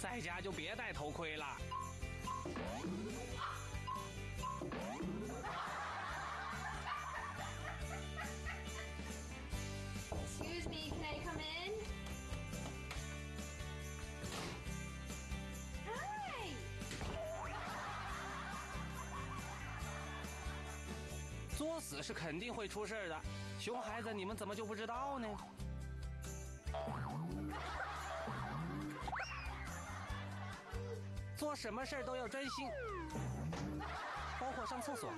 在家就别戴头盔了。Excuse me, can I come in? Hi. 作死是肯定会出事的，熊孩子，你们怎么就不知道呢？ 做什么事儿都要专心，包括上厕所。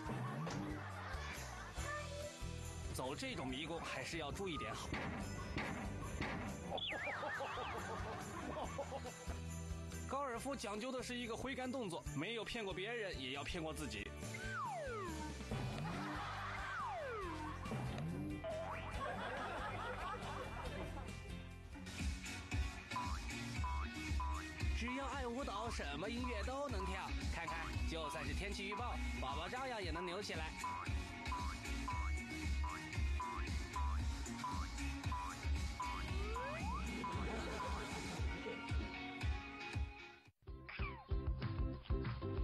走这种迷宫还是要注意点好。高尔夫讲究的是一个挥杆动作，没有骗过别人，也要骗过自己。 只要爱舞蹈，什么音乐都能跳。看看，就算是天气预报，宝宝照样也能扭起来。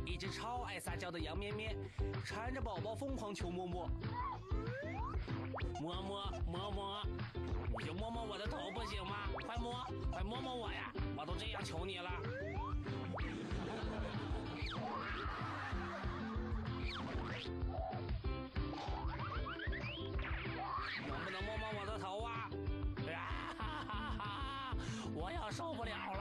一只超爱撒娇的羊咩咩，缠着宝宝疯狂求摸摸。摸摸摸摸，你就摸摸我的头不行吗？快摸，快摸摸我呀！ 我都这样求你了，能不能摸摸我的头啊？啊哈哈哈！我要受不了了。